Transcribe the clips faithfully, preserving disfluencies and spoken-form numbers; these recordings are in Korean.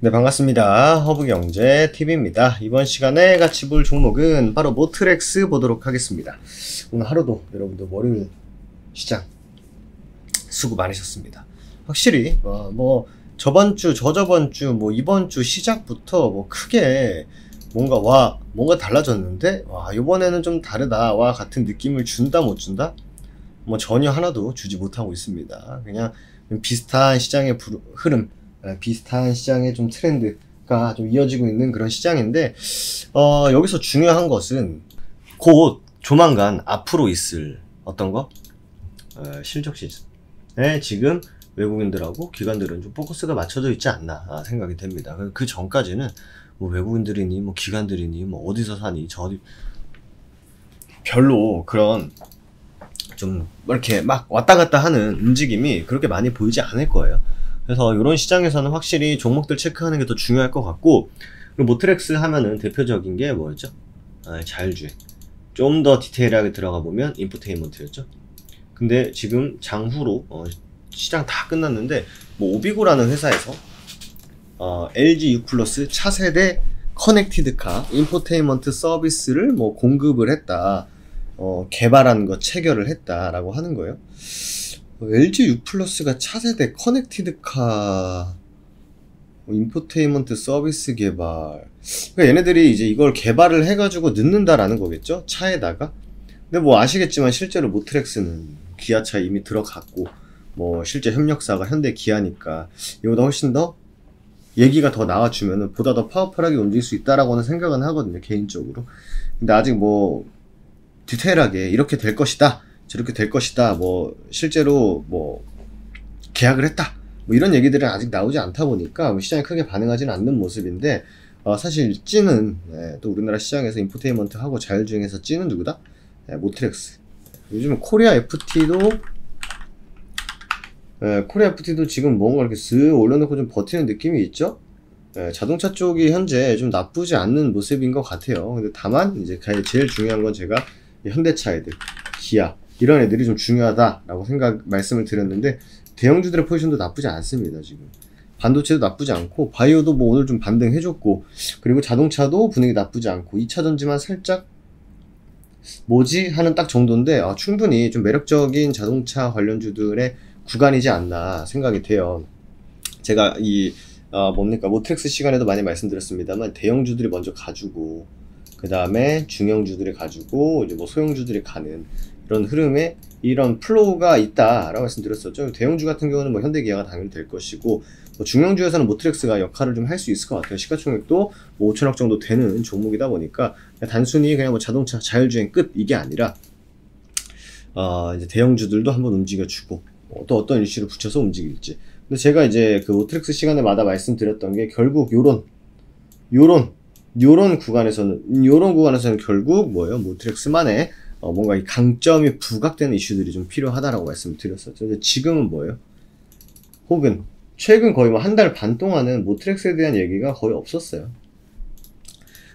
네, 반갑습니다. 허브경제티비입니다. 이번 시간에 같이 볼 종목은 바로 모트렉스 보도록 하겠습니다. 오늘 하루도 여러분들 월요일 시장 수고 많으셨습니다. 확실히 어, 뭐 저번주, 저저번주, 뭐 이번주 시작부터 뭐 크게 뭔가 와, 뭔가 달라졌는데 와, 이번에는 좀 다르다, 와 같은 느낌을 준다 못 준다? 뭐 전혀 하나도 주지 못하고 있습니다. 그냥 비슷한 시장의 부르, 흐름, 비슷한 시장의 좀 트렌드가 좀 이어지고 있는 그런 시장인데, 어, 여기서 중요한 것은 곧 조만간 앞으로 있을 어떤 거? 어, 실적 시즌에 지금 외국인들하고 기관들은 좀 포커스가 맞춰져 있지 않나 생각이 됩니다. 그 전까지는 뭐 외국인들이니 뭐 기관들이니 뭐 어디서 사니 저 어디 별로 그런 좀 이렇게 막 왔다 갔다 하는 움직임이 그렇게 많이 보이지 않을 거예요. 그래서 이런 시장에서는 확실히 종목들 체크하는 게 더 중요할 것 같고, 그리고 모트렉스 하면은 대표적인 게 뭐였죠? 아, 자율주행. 좀 더 디테일하게 들어가 보면 인포테인먼트였죠. 근데 지금 장후로 어, 시장 다 끝났는데 뭐 오비고라는 회사에서 어, 엘지유플러스 차세대 커넥티드카 인포테인먼트 서비스를 뭐 공급을 했다, 어, 개발한 거 체결을 했다라고 하는 거예요. 엘지유플러스가 차세대 커넥티드카 인포테인먼트 서비스 개발, 그러니까 얘네들이 이제 이걸 개발을 해가지고 넣는다라는 거겠죠? 차에다가. 근데 뭐 아시겠지만 실제로 모트렉스는 기아차 이미 들어갔고, 뭐 실제 협력사가 현대 기아니까 이거보다 훨씬 더 얘기가 더 나와주면은 보다 더 파워풀하게 움직일 수 있다라고는 생각은 하거든요, 개인적으로. 근데 아직 뭐 디테일하게 이렇게 될 것이다, 저렇게 될 것이다, 뭐 실제로 뭐 계약을 했다, 뭐 이런 얘기들은 아직 나오지 않다 보니까 시장에 크게 반응하지는 않는 모습인데, 어 사실 찌는, 예, 또 우리나라 시장에서 인포테인먼트하고 자율주행에서 찌는 누구다? 예, 모트렉스. 요즘 코리아 에프티도 예, 코리아 에프티도 지금 뭔가 이렇게 쓱 올려놓고 좀 버티는 느낌이 있죠? 예, 자동차 쪽이 현재 좀 나쁘지 않는 모습인 것 같아요. 근데 다만 이제 제일 중요한 건 제가 현대차 애들, 기아 이런 애들이 좀 중요하다라고 생각, 말씀을 드렸는데, 대형주들의 포지션도 나쁘지 않습니다, 지금. 반도체도 나쁘지 않고, 바이오도 뭐 오늘 좀 반등해줬고, 그리고 자동차도 분위기 나쁘지 않고, 이차전지만 살짝, 뭐지? 하는 딱 정도인데, 아, 충분히 좀 매력적인 자동차 관련주들의 구간이지 않나 생각이 돼요. 제가 이, 아, 뭡니까, 모트렉스 시간에도 많이 말씀드렸습니다만, 대형주들이 먼저 가지고, 그 다음에 중형주들이 가지고, 이제 뭐 소형주들이 가는, 이런 흐름에 이런 플로우가 있다라고 말씀드렸었죠. 대형주 같은 경우는 뭐 현대기아가 당연히 될 것이고, 뭐 중형주에서는 모트렉스가 역할을 좀 할 수 있을 것 같아요. 시가총액도 뭐 오천억 정도 되는 종목이다 보니까 단순히 그냥 뭐 자동차 자율주행 끝 이게 아니라, 어 이제 대형주들도 한번 움직여주고 또 어떤 이슈를 붙여서 움직일지. 근데 제가 이제 그 모트렉스 시간에마다 말씀드렸던 게 결국 요런 요런 요런 구간에서는 요런 구간에서는 결국 뭐예요? 모트렉스만의 어, 뭔가 이 강점이 부각되는 이슈들이 좀 필요하다라고 말씀을 드렸었죠. 근데 지금은 뭐예요? 혹은 최근 거의 뭐 한 달 반 동안은 모트렉스에 대한 얘기가 거의 없었어요.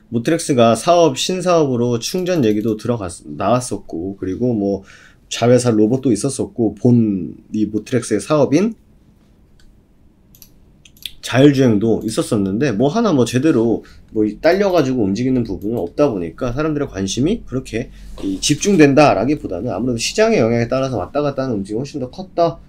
모트렉스가 사업, 신사업으로 충전 얘기도 들어갔, 나왔었고, 그리고 뭐 자회사 로봇도 있었었고, 본 이 모트렉스의 사업인 자율주행도 있었었는데, 뭐 하나 뭐 제대로 뭐 딸려가지고 움직이는 부분은 없다 보니까 사람들의 관심이 그렇게 이 집중된다라기보다는 아무래도 시장의 영향에 따라서 왔다 갔다 하는 움직임이 훨씬 더 컸다,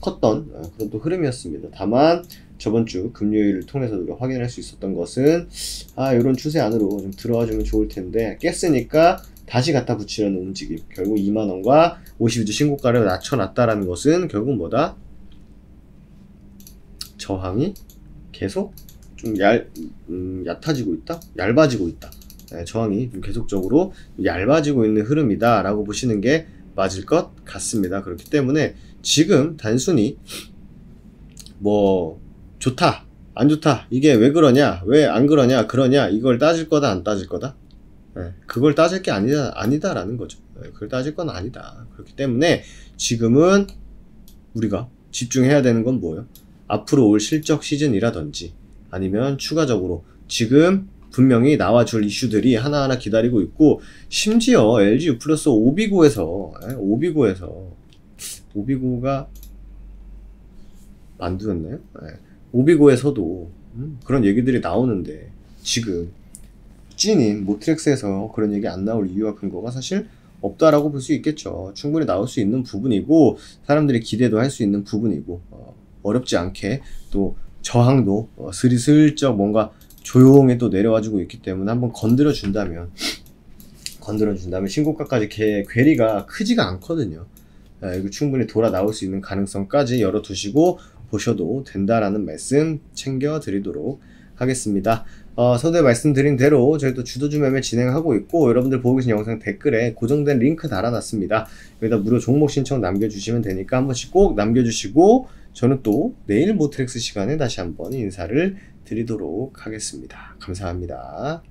컸던 그런 또 흐름이었습니다. 다만 저번 주 금요일을 통해서 우리가 확인할 수 있었던 것은, 아, 이런 추세 안으로 좀 들어와 주면 좋을 텐데 깼으니까 다시 갖다 붙이려는 움직임, 결국 이만 원과 오십 일주 신고가를 낮춰놨다라는 것은 결국 뭐다? 저항이 계속 좀 얇, 음, 얕아지고 있다? 얇아지고 있다. 네, 저항이 좀 계속적으로 얇아지고 있는 흐름이다 라고 보시는 게 맞을 것 같습니다. 그렇기 때문에 지금 단순히 뭐 좋다, 안 좋다, 이게 왜 그러냐, 왜 안 그러냐, 그러냐, 이걸 따질 거다, 안 따질 거다? 네, 그걸 따질 게 아니다, 아니다라는 거죠. 네, 그걸 따질 건 아니다. 그렇기 때문에 지금은 우리가 집중해야 되는 건 뭐예요? 앞으로 올 실적 시즌이라든지, 아니면 추가적으로 지금 분명히 나와줄 이슈들이 하나하나 기다리고 있고, 심지어 엘지유플러스 오비고에서 오비고에서 오비고가 만두였나요? 오비고에서도 음, 그런 얘기들이 나오는데 지금 찐인 모트렉스에서 그런 얘기 안 나올 이유와 근거가 사실 없다라고 볼 수 있겠죠. 충분히 나올 수 있는 부분이고 사람들이 기대도 할 수 있는 부분이고 어, 어렵지 않게 또 저항도 어, 슬슬쩍 뭔가 조용히 또 내려와주고 있기 때문에 한번 건드려 준다면 건드려 준다면 신고가까지 개, 괴리가 크지가 않거든요. 아, 이거 충분히 돌아 나올 수 있는 가능성까지 열어두시고 보셔도 된다라는 말씀 챙겨드리도록 하겠습니다. 어, 서두에 말씀드린 대로 저희도 주도주 매매 진행하고 있고 여러분들 보고 계신 영상 댓글에 고정된 링크 달아놨습니다. 여기다 무료 종목 신청 남겨주시면 되니까 한 번씩 꼭 남겨주시고 저는 또 내일 모트렉스 시간에 다시 한번 인사를 드리도록 하겠습니다. 감사합니다.